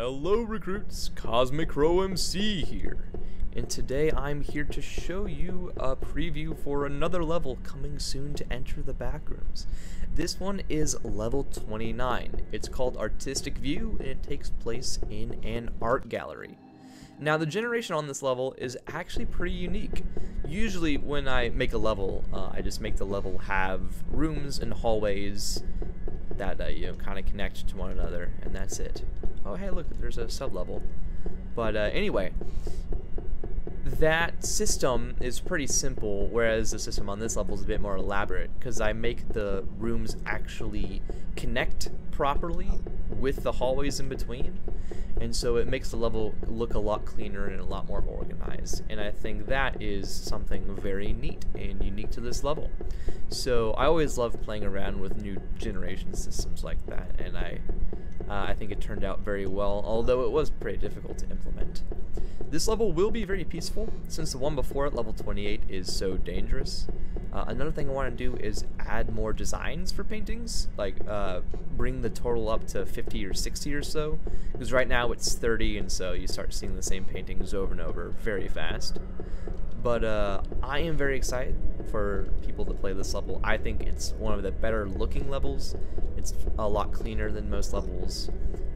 Hello recruits, CosmicCrowMC here, and today I'm here to show you a preview for another level coming soon to Enter the Backrooms. This one is level 29. It's called Artistic View, and it takes place in an art gallery. Now the generation on this level is actually pretty unique. Usually when I make a level, I just make the level have rooms and hallways that kind of connect to one another, and that's it. Oh hey, look, there's a sub-level. But anyway, that system is pretty simple, whereas the system on this level is a bit more elaborate, because I make the rooms actually connect properly with the hallways in between, and so it makes the level look a lot cleaner and a lot more organized, and I think that is something very neat and unique to this level. So I always love playing around with new generation systems like that, and I think it turned out very well, although it was pretty difficult to implement. This level will be very peaceful, since the one before it, level 28, is so dangerous. Another thing I want to do is add more designs for paintings, like bring the total up to 50 or 60 or so, because right now it's 30, and so you start seeing the same paintings over and over very fast. But I am very excited for people to play this level. I think it's one of the better looking levels. It's a lot cleaner than most levels,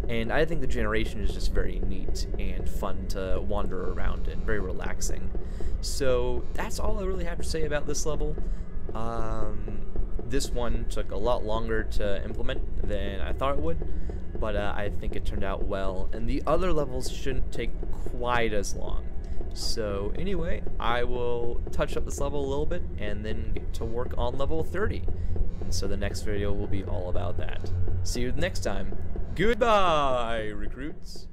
and I think the generation is just very neat and fun to wander around and very relaxing. So that's all I really have to say about this level. This one took a lot longer to implement than I thought it would, but I think it turned out well, and the other levels shouldn't take quite as long. So anyway, I will touch up this level a little bit and then get to work on level 30. And so the next video will be all about that. See you next time. Goodbye, recruits!